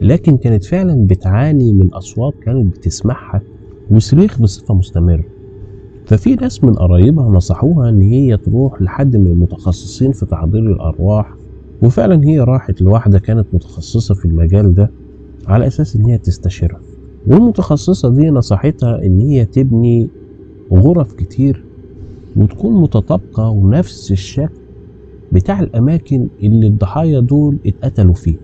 لكن كانت فعلا بتعاني من أصوات كانت بتسمعها وصريخ بصفة مستمرة. ففي ناس من قرايبها نصحوها إن هي تروح لحد من المتخصصين في تعذير الأرواح، وفعلا هي راحت لواحدة كانت متخصصة في المجال ده على أساس إن هي تستشيرها، والمتخصصة دي نصحتها إن هي تبني غرف كتير وتكون متطابقة ونفس الشكل بتاع الأماكن اللي الضحايا دول اتقتلوا فيه.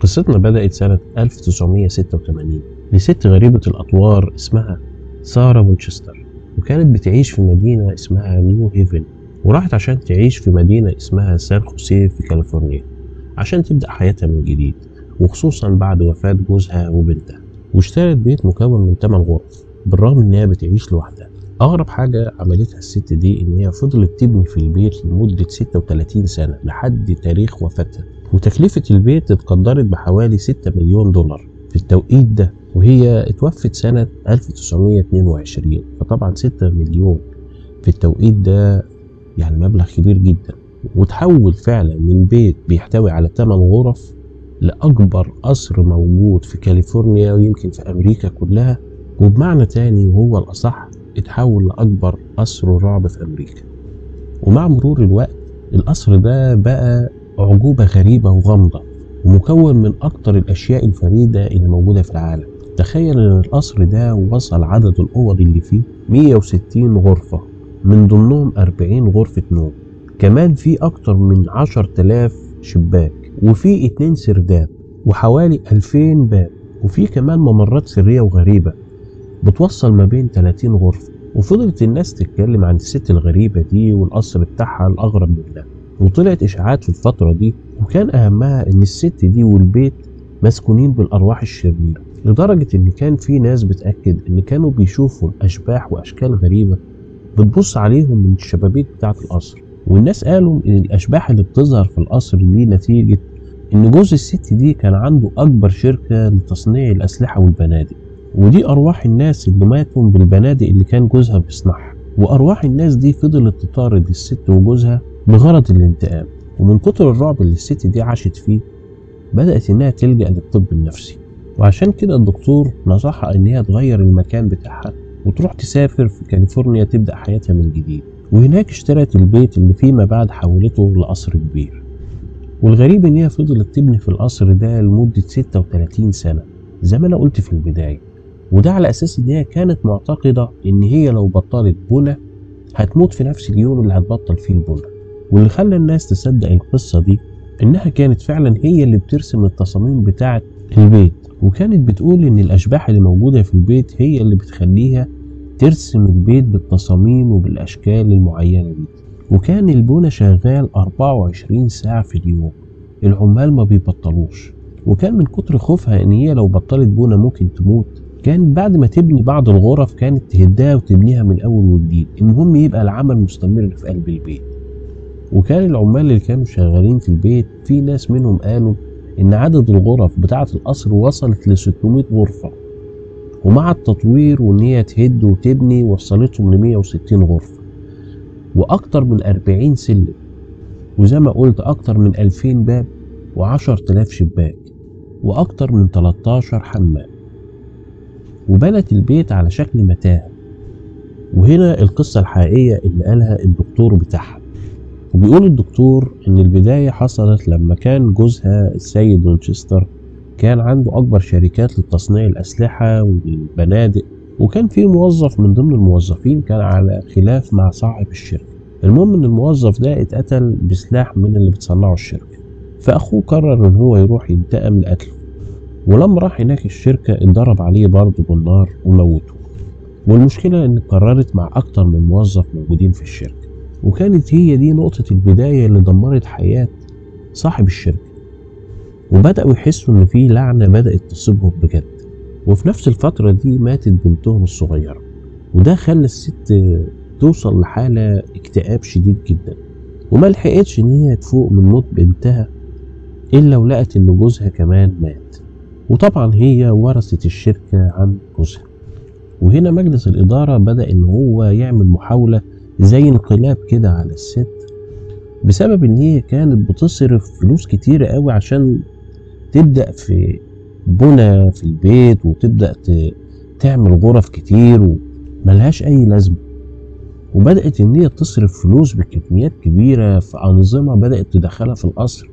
قصتنا بدأت سنة 1986 لست غريبة الأطوار اسمها سارة وينشستر، وكانت بتعيش في مدينة اسمها نيو هيفن، وراحت عشان تعيش في مدينة اسمها سان خوسيه في كاليفورنيا عشان تبدأ حياتها من جديد، وخصوصا بعد وفاة جوزها وبنتها، واشترت بيت مكون من 8 غرف بالرغم انها بتعيش لوحدها. اغرب حاجة عملتها الست دي ان هي فضلت تبني في البيت لمدة 36 سنة لحد تاريخ وفاتها، وتكلفة البيت اتقدرت بحوالي 6 مليون دولار في التوقيت ده، وهي اتوفت سنة 1922. فطبعا 6 مليون في التوقيت ده يعني مبلغ كبير جدا، وتحول فعلا من بيت بيحتوي على 8 غرف لأكبر قصر موجود في كاليفورنيا ويمكن في أمريكا كلها، وبمعنى تاني وهو الأصح اتحول لأكبر قصر رعب في أمريكا. ومع مرور الوقت القصر ده بقى عجوبة غريبة وغامضة، ومكون من أكتر الأشياء الفريدة اللي موجودة في العالم. تخيل إن القصر ده وصل عدد الأوض اللي فيه 160 غرفة، من ضمنهم 40 غرفة نوم، كمان في أكتر من 10,000 شباك، وفي 2 سرداب، وحوالي 2000 باب، وفي كمان ممرات سرية وغريبة بتوصل ما بين 30 غرفة. وفضلت الناس تتكلم عن الست الغريبة دي والقصر بتاعها الأغرب من ده، وطلعت إشاعات في الفترة دي، وكان أهمها إن الست دي والبيت مسكونين بالأرواح الشريرة، لدرجة إن كان في ناس بتأكد إن كانوا بيشوفوا أشباح وأشكال غريبة بتبص عليهم من الشبابيك بتاعة القصر. والناس قالوا إن الأشباح اللي بتظهر في القصر دي نتيجة إن جوز الست دي كان عنده أكبر شركة لتصنيع الأسلحة والبنادق، ودي أرواح الناس اللي ماتوا بالبنادق اللي كان جوزها بيصنعها، وأرواح الناس دي فضلت تطارد الست وجوزها بغرض الانتقام. ومن كتر الرعب اللي الست دي عاشت فيه بدأت إنها تلجأ للطب النفسي، وعشان كده الدكتور نصحها إنها تغير المكان بتاعها وتروح تسافر في كاليفورنيا تبدأ حياتها من جديد. وهناك اشترت البيت اللي فيما بعد حولته لقصر كبير، والغريب إن هي فضلت تبني في القصر ده لمدة 36 سنة زي ما أنا قلت في البداية، وده على أساس إن هي كانت معتقدة إن هي لو بطلت بنى هتموت في نفس اليوم اللي هتبطل فيه البنى. واللي خلى الناس تصدق القصة دي إنها كانت فعلا هي اللي بترسم التصاميم بتاعة البيت، وكانت بتقول إن الأشباح اللي موجودة في البيت هي اللي بتخليها ترسم البيت بالتصاميم وبالأشكال المعينة دي. وكان البونة شغال 24 ساعة في اليوم، العمال ما بيبطلوش، وكان من كتر خوفها إن هي لو بطلت بونة ممكن تموت كان بعد ما تبني بعض الغرف كانت تهدها وتبنيها من أول وجديد، المهم يبقى العمل مستمر في قلب البيت. وكان العمال اللي كانوا شغالين في البيت في ناس منهم قالوا إن عدد الغرف بتاعة القصر وصلت ل 600 غرفة، ومع التطوير وإن هي تهد وتبني وصلتهم ل 160 غرفة وأكتر من 40 سلم، وزي ما قلت أكتر من 2000 باب و10,000 شباك وأكتر من 13 حمام، وبنت البيت على شكل متاهة. وهنا القصة الحقيقية اللي قالها الدكتور بتاعها، وبيقول الدكتور إن البداية حصلت لما كان جوزها السيد وينشستر كان عنده أكبر شركات لتصنيع الأسلحة والبنادق، وكان في موظف من ضمن الموظفين كان على خلاف مع صاحب الشركة. المهم إن الموظف ده اتقتل بسلاح من اللي بتصنعه الشركة، فأخوه قرر إن هو يروح ينتقم لقتله، ولما راح هناك الشركة اتضرب عليه برضه بالنار وموته. والمشكلة إن اتكررت مع أكتر من موظف موجودين في الشركة، وكانت هي دي نقطة البداية اللي دمرت حياة صاحب الشركة، وبدأوا يحسوا إن في لعنة بدأت تصيبهم بجد. وفي نفس الفترة دي ماتت بنتهم الصغيرة، وده خلى الست توصل لحالة اكتئاب شديد جدا، وما لحقتش إن هي تفوق من موت بنتها إلا ولقت إن جوزها كمان مات، وطبعا هي ورثت الشركة عن جوزها. وهنا مجلس الإدارة بدأ إن هو يعمل محاولة زي انقلاب كده على الست، بسبب إن هي كانت بتصرف فلوس كتيرة قوي عشان تبدأ في بنى في البيت وتبدأ تعمل غرف كتير وملهاش أي لازمة، وبدأت إن هي تصرف فلوس بكميات كبيرة في أنظمة بدأت تدخلها في القصر،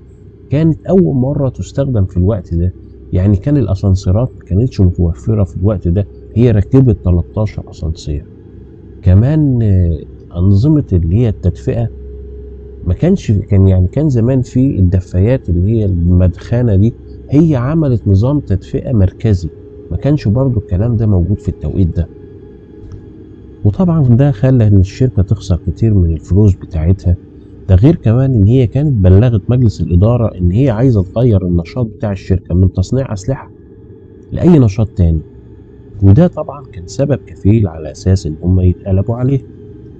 كانت أول مرة تستخدم في الوقت ده. يعني كان الأسانسيرات مكانتش متوفرة في الوقت ده، هي ركبت 13 أسانسير. كمان أنظمة اللي هي التدفئة ما كانش كان زمان في الدفايات اللي هي المدخنة دي، هي عملت نظام تدفئة مركزي، ما كانش برضو الكلام ده موجود في التوقيت ده. وطبعا ده خلى ان الشركة تخسر كتير من الفلوس بتاعتها، ده غير كمان ان هي كانت بلغت مجلس الإدارة ان هي عايزة تغير النشاط بتاع الشركة من تصنيع أسلحة لأي نشاط تاني، وده طبعا كان سبب كفيل على أساس ان هم يتقلبوا عليه.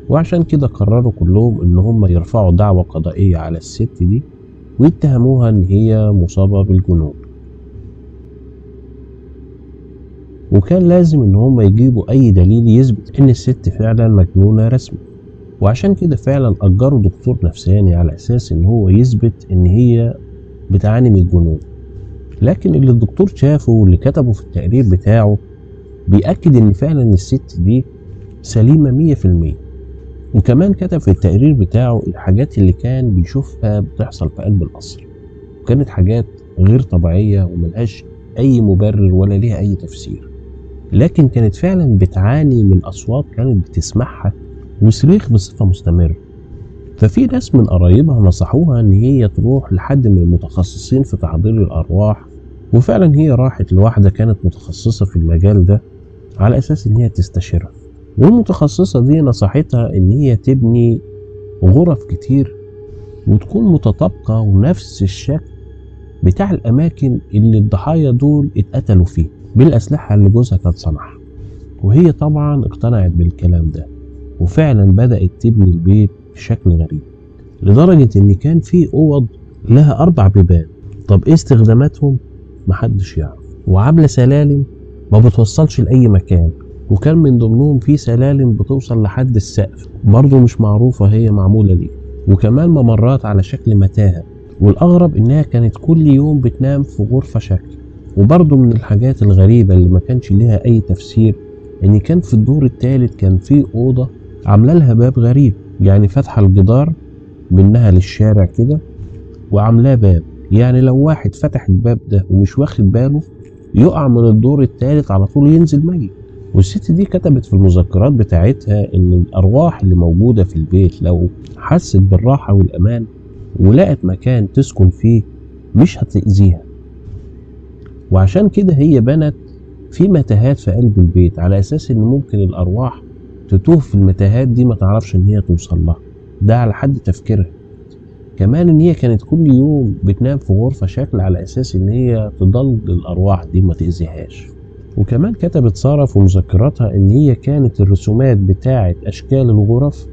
وعشان كده قرروا كلهم ان هم يرفعوا دعوى قضائية على الست دي ويتهموها ان هي مصابة بالجنون، وكان لازم ان هم يجيبوا اي دليل يثبت ان الست فعلا مجنونة رسمي. وعشان كده فعلا اجروا دكتور نفساني على اساس ان هو يثبت ان هي بتعاني من الجنون، لكن اللي الدكتور شافه واللي كتبه في التقرير بتاعه بيأكد ان فعلا الست دي سليمة 100%. وكمان كتب في التقرير بتاعه الحاجات اللي كان بيشوفها بتحصل في قلب القصر، وكانت حاجات غير طبيعية وملهاش أي مبرر ولا ليها أي تفسير، لكن كانت فعلا بتعاني من أصوات كانت بتسمعها وصريخ بصفة مستمرة. ففي ناس من قرايبها نصحوها إن هي تروح لحد من المتخصصين في تعبير الأرواح، وفعلا هي راحت لواحدة كانت متخصصة في المجال ده على أساس إن هي تستشيرها، والمتخصصة دي نصحتها ان هي تبني غرف كتير وتكون متطابقة ونفس الشكل بتاع الاماكن اللي الضحايا دول اتقتلوا فيه بالاسلحة اللي جوزها كانت صنعها. وهي طبعا اقتنعت بالكلام ده، وفعلا بدأت تبني البيت بشكل غريب لدرجة ان كان في اوض لها 4 بيبان، طب ايه استخداماتهم محدش يعرف، وعاملة سلالم ما بتوصلش لأي مكان، وكان من ضمنهم في سلالم بتوصل لحد السقف برضه مش معروفة هي معمولة ليه، وكمان ممرات على شكل متاهة، والأغرب إنها كانت كل يوم بتنام في غرفة شكل. وبرضه من الحاجات الغريبة اللي ما كانش ليها أي تفسير إن كان في الدور الثالث كان في أوضة عاملة لها باب غريب، يعني فاتحة الجدار منها للشارع كده وعاملاه باب، يعني لو واحد فتح الباب ده ومش واخد باله يقع من الدور الثالث على طول ينزل ميت. والست دي كتبت في المذكرات بتاعتها ان الارواح اللي موجودة في البيت لو حست بالراحة والامان ولقت مكان تسكن فيه مش هتأذيها، وعشان كده هي بنت في متاهات في قلب البيت على اساس ان ممكن الارواح تتوه في المتاهات دي ما تعرفش ان هي توصل لها، ده على حد تفكيرها. كمان ان هي كانت كل يوم بتنام في غرفة شكل على اساس ان هي تضل الارواح دي ما تأذيهاش. وكمان كتبت سارة في مذكراتها ان هي كانت الرسومات بتاعة اشكال الغرف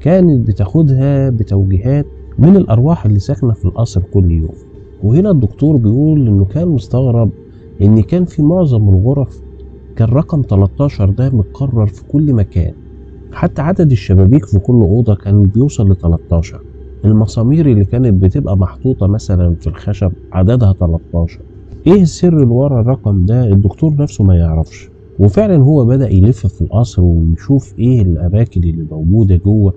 كانت بتاخدها بتوجيهات من الارواح اللي ساكنة في القصر كل يوم. وهنا الدكتور بيقول انه كان مستغرب ان كان في معظم الغرف كان رقم 13 ده متكرر في كل مكان، حتى عدد الشبابيك في كل اوضة كان بيوصل ل 13، المسامير اللي كانت بتبقى محطوطة مثلا في الخشب عددها 13. ايه السر اللي ورا الرقم ده؟ الدكتور نفسه ما يعرفش. وفعلا هو بدأ يلف في القصر ويشوف ايه الاماكن اللي موجودة جوه،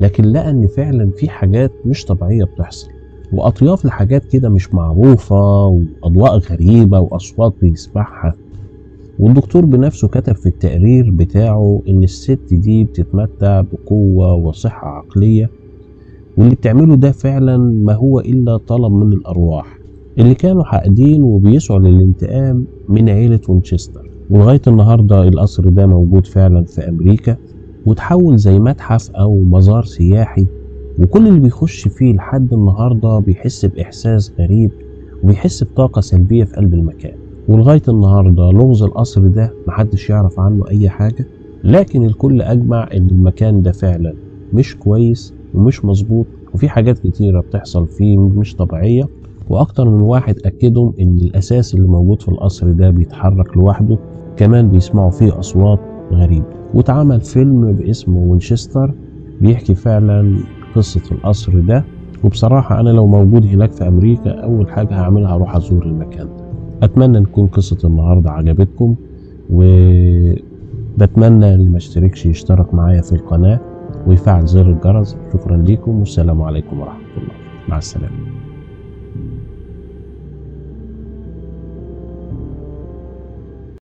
لكن لقى ان فعلا في حاجات مش طبيعية بتحصل، واطياف لحاجات كده مش معروفة واضواء غريبة واصوات بيسمعها. والدكتور بنفسه كتب في التقرير بتاعه ان الست دي بتتمتع بقوة وصحة عقلية، واللي بتعمله ده فعلا ما هو الا طلب من الارواح اللي كانوا حاقدين وبيسعوا للانتقام من عيلة وينشستر. ولغاية النهاردة القصر ده موجود فعلا في أمريكا، وتحول زي متحف أو مزار سياحي، وكل اللي بيخش فيه لحد النهاردة بيحس بإحساس غريب وبيحس بطاقة سلبية في قلب المكان. ولغاية النهاردة لغز القصر ده محدش يعرف عنه أي حاجة، لكن الكل أجمع إن المكان ده فعلا مش كويس ومش مظبوط، وفي حاجات كتيرة بتحصل فيه مش طبيعية، واكتر من واحد اكدهم ان الاساس اللي موجود في القصر ده بيتحرك لوحده، كمان بيسمعوا فيه اصوات غريبه. واتعمل فيلم باسمه وينشستر بيحكي فعلا قصه القصر ده، وبصراحه انا لو موجود هناك في امريكا اول حاجه هعملها اروح ازور المكان ده. اتمنى ان تكون قصه النهارده عجبتكم، وبتمنى اللي ما اشتركش يشترك معايا في القناه ويفعل زر الجرس. شكرا ليكم والسلام عليكم ورحمه الله، مع السلامه.